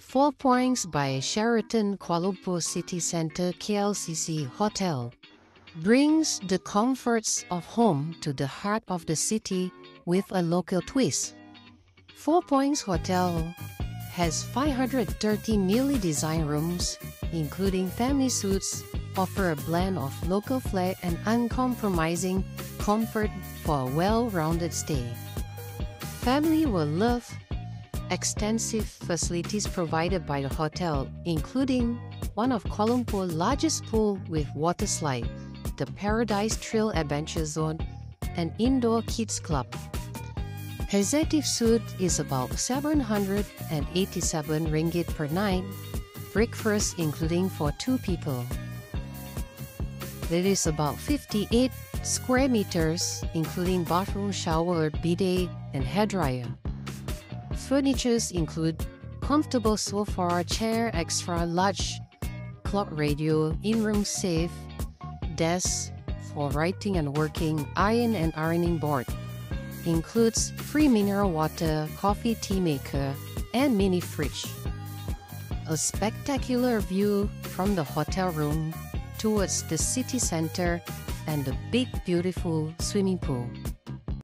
Four Points by Sheraton Kuala Lumpur City Centre KLCC Hotel brings the comforts of home to the heart of the city with a local twist. Four Points Hotel has 530 newly designed rooms, including family suites, offer a blend of local flair and uncompromising comfort for a well-rounded stay. Family will love extensive facilities provided by the hotel, including one of Kuala Lumpur's largest pool with water slide, the Paradise Trail Adventure Zone, and indoor kids club. Executive suite is about 787 ringgit per night, breakfast including for two people. It is about 58 square meters, including bathroom, shower, bidet, and hairdryer. Furnitures include comfortable sofa, chair, extra large clock radio, in-room safe, desk for writing and working, iron and ironing board. Includes free mineral water, coffee tea maker, and mini fridge. A spectacular view from the hotel room towards the city center and the big beautiful swimming pool.